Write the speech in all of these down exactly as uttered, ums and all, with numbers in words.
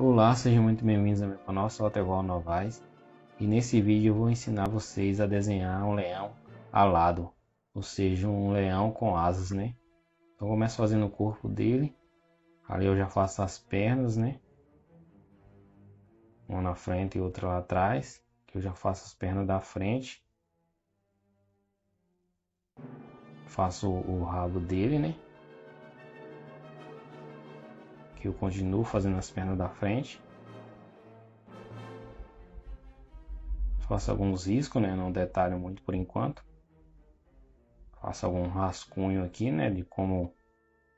Olá, sejam muito bem-vindos ao meu canal, sou Atevaldo Novais e nesse vídeo eu vou ensinar vocês a desenhar um leão alado, ou seja, um leão com asas, né? Então eu começo fazendo o corpo dele, ali eu já faço as pernas, né? Uma na frente e outra lá atrás, que eu já faço as pernas da frente. Faço o rabo dele, né? Que eu continuo fazendo as pernas da frente. Faço alguns riscos, né? Não detalho muito por enquanto. Faço algum rascunho aqui, né? De como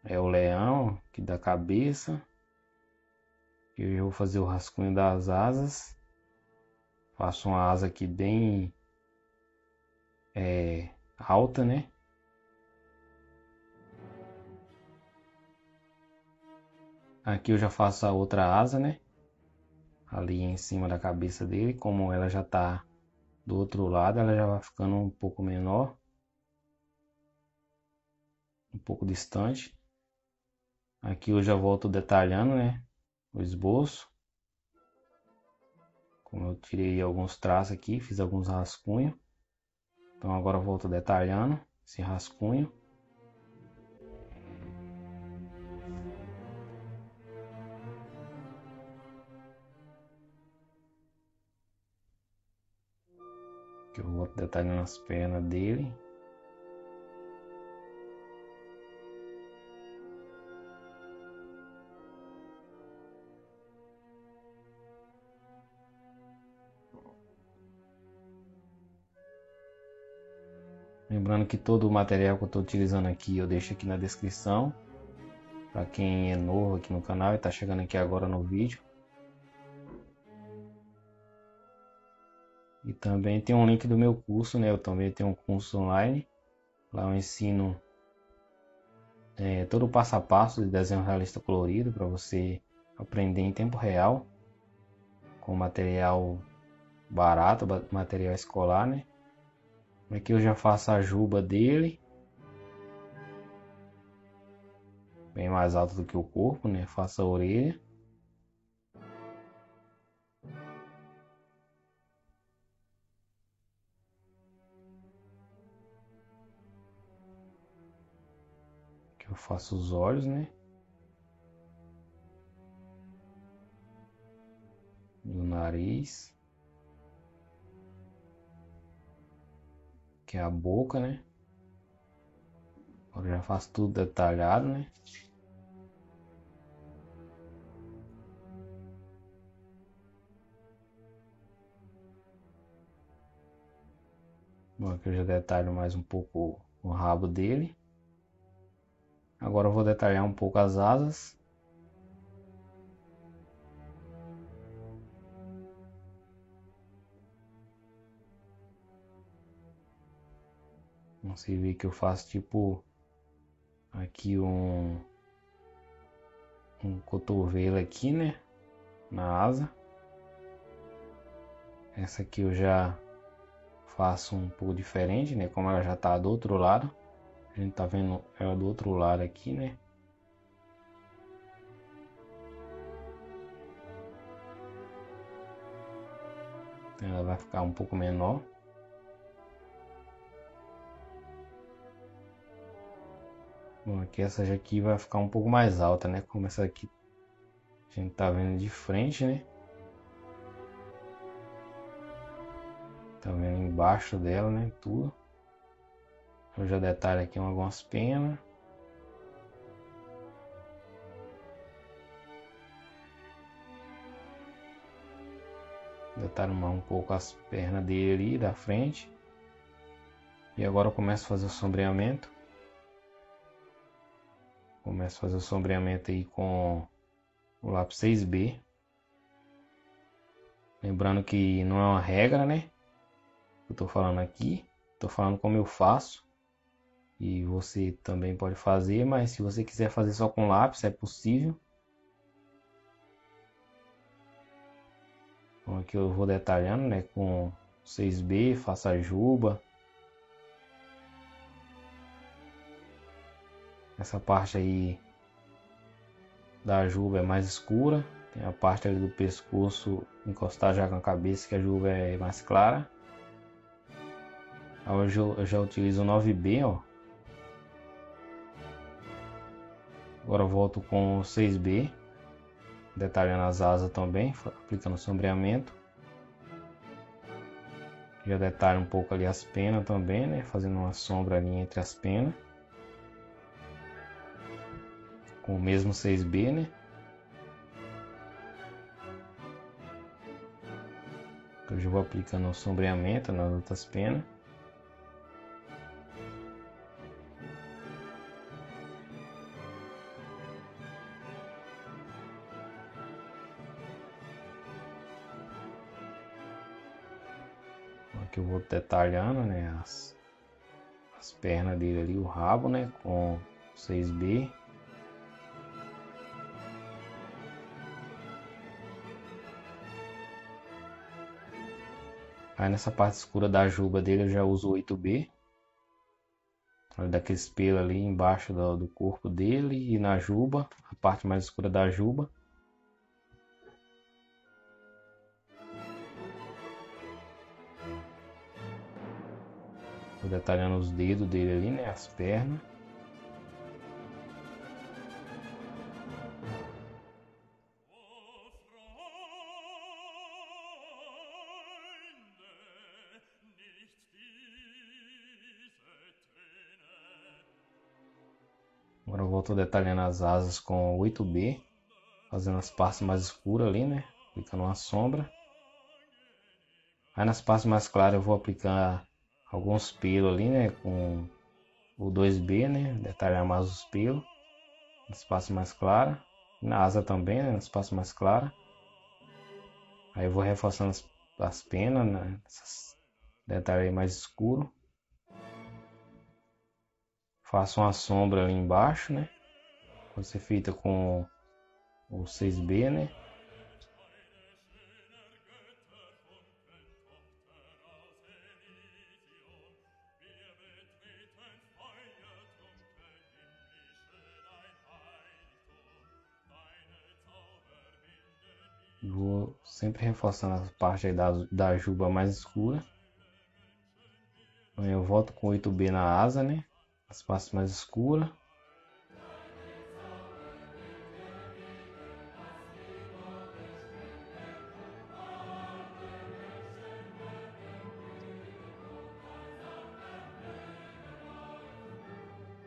é o leão, que da cabeça. Eu vou fazer o rascunho das asas. Faço uma asa aqui bem é, alta, né? Aqui eu já faço a outra asa, né? Ali em cima da cabeça dele. Como ela já tá do outro lado, ela já vai ficando um pouco menor, um pouco distante. Aqui eu já volto detalhando, né? O esboço. Como eu tirei alguns traços aqui, fiz alguns rascunhos. Então agora eu volto detalhando esse rascunho. Que eu vou detalhando as pernas dele. Lembrando que todo o material que eu estou utilizando aqui eu deixo aqui na descrição, para quem é novo aqui no canal e está chegando aqui agora no vídeo. E também tem um link do meu curso, né? Eu também tenho um curso online. Lá eu ensino é, todo o passo a passo de desenho realista colorido para você aprender em tempo real, com material barato, material escolar, né? Aqui eu já faço a juba dele, bem mais alto do que o corpo, né? Faço a orelha. Eu faço os olhos, né? Do nariz, que é a boca, né? Agora já faço tudo detalhado, né? Bom, aqui eu já detalho mais um pouco o rabo dele. Agora eu vou detalhar um pouco as asas. Você vê que eu faço tipo aqui um, um cotovelo aqui, né? Na asa. Essa aqui eu já faço um pouco diferente, né? Como ela já tá do outro lado. A gente tá vendo ela do outro lado aqui, né? Então ela vai ficar um pouco menor. Bom, aqui essa já aqui vai ficar um pouco mais alta, né? Como essa aqui a gente tá vendo de frente, né? Tá vendo embaixo dela, né? Tudo. Eu já detalho aqui algumas penas. Detalho mais um pouco as pernas dele ali da frente. E agora eu começo a fazer o sombreamento. Começo a fazer o sombreamento aí com o lápis seis B. Lembrando que não é uma regra, né? Eu tô falando aqui, tô falando como eu faço. E você também pode fazer, mas se você quiser fazer só com lápis, é possível. Então aqui eu vou detalhando, né, com seis B, faço a juba. Essa parte aí da juba é mais escura. Tem a parte ali do pescoço encostar já com a cabeça, que a juba é mais clara. Hoje eu, eu já utilizo o nove B, ó. Agora eu volto com o seis B, detalhando as asas também, aplicando sombreamento. Já detalho um pouco ali as penas também, né? Fazendo uma sombra ali entre as penas. Com o mesmo seis B, né? Eu já vou aplicando o sombreamento nas outras penas. Aqui eu vou detalhando, né, as, as pernas dele ali, o rabo, né, com seis B. Aí nessa parte escura da juba dele eu já uso oito B. Daqueles pelos ali embaixo do, do corpo dele e na juba, a parte mais escura da juba. Vou detalhando os dedos dele ali, né, as pernas. Agora eu volto detalhando as asas com oito B, fazendo as partes mais escuras ali, né? Aplicando uma sombra. Aí nas partes mais claras eu vou aplicar alguns pelos ali, né? Com o dois B, né? Detalhar mais os pelos. Nas partes mais claras. Na asa também, né? Nas partes mais claras. Aí eu vou reforçando as, as penas, né? Detalhar mais escuro. Faço uma sombra ali embaixo, né? Pode ser feita com o seis B, né? Vou sempre reforçando a parte aí da, da juba mais escura. Aí eu volto com oito B na asa, né? As partes mais escuras.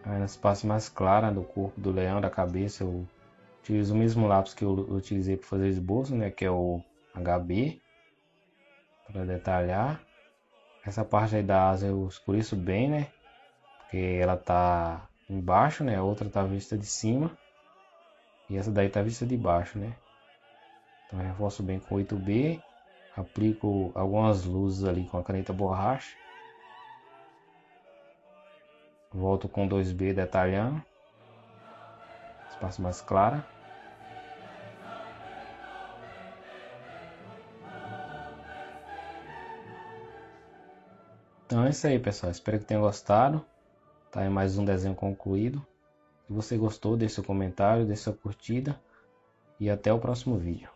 Aí nas partes mais claras do corpo do leão, da cabeça, eu utilizo o mesmo lápis que eu utilizei para fazer o esboço, né, que é o H B, para detalhar. Essa parte aí da asa eu escureço bem, né? Ela tá embaixo, né? A outra tá vista de cima e essa daí tá vista de baixo, né? Então eu reforço bem com oito B, aplico algumas luzes ali com a caneta borracha, volto com dois B detalhando as partes mais claras. Então é isso aí, pessoal, espero que tenham gostado. Tá aí mais um desenho concluído. Se você gostou, deixe seu comentário, deixe sua curtida e até o próximo vídeo.